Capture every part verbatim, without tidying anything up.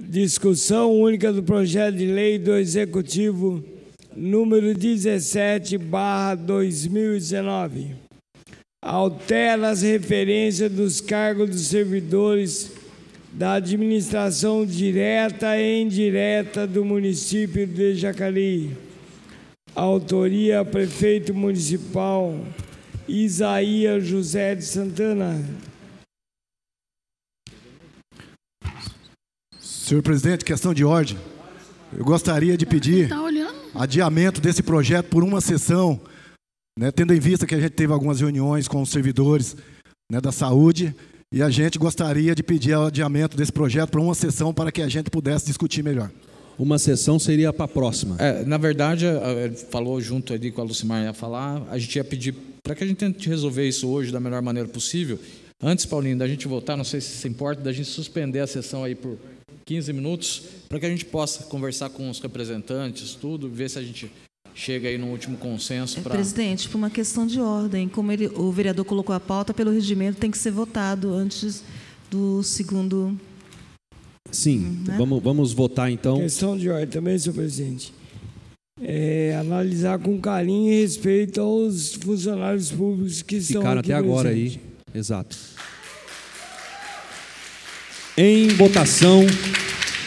Discussão única do Projeto de Lei do Executivo número dezessete barra dois mil e dezenove. Altera as referências dos cargos dos servidores da administração direta e indireta do município de Jacareí. Autoria: prefeito municipal Isaías José de Santana. Senhor presidente, questão de ordem. Eu gostaria de pedir adiamento desse projeto por uma sessão, né, tendo em vista que a gente teve algumas reuniões com os servidores, né, da saúde, e a gente gostaria de pedir o adiamento desse projeto para uma sessão para que a gente pudesse discutir melhor. Uma sessão seria para a próxima. É, na verdade, falou junto ali com a Lucimar, ia falar, a gente ia pedir para que a gente tente resolver isso hoje da melhor maneira possível. Antes, Paulinho, da gente voltar, não sei se se importa, da gente suspender a sessão aí por quinze minutos, para que a gente possa conversar com os representantes, tudo, ver se a gente chega aí no último consenso. Pra... Presidente, por uma questão de ordem, como ele, o vereador colocou a pauta, pelo regimento tem que ser votado antes do segundo... Sim, né? vamos, vamos votar então. Questão de ordem também, senhor presidente. É, analisar com carinho e respeito aos funcionários públicos que estão aqui presentes. Ficaram até agora aí, exato. Em votação,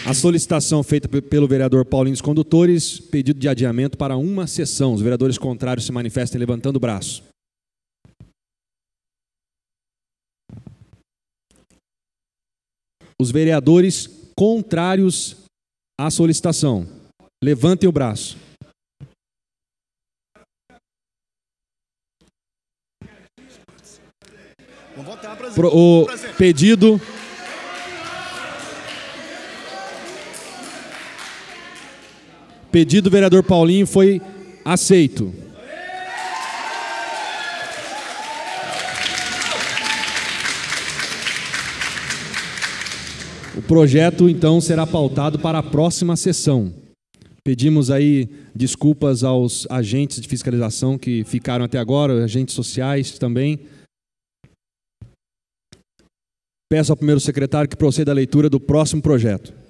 a solicitação feita pelo vereador Paulinho dos Condutores, pedido de adiamento para uma sessão. Os vereadores contrários se manifestem levantando o braço. Os vereadores contrários à solicitação, levantem o braço. Pro, o pedido... Pedido do vereador Paulinho foi aceito. O projeto, então, será pautado para a próxima sessão. Pedimos aí desculpas aos agentes de fiscalização que ficaram até agora, agentes sociais também. Peço ao primeiro secretário que proceda à leitura do próximo projeto.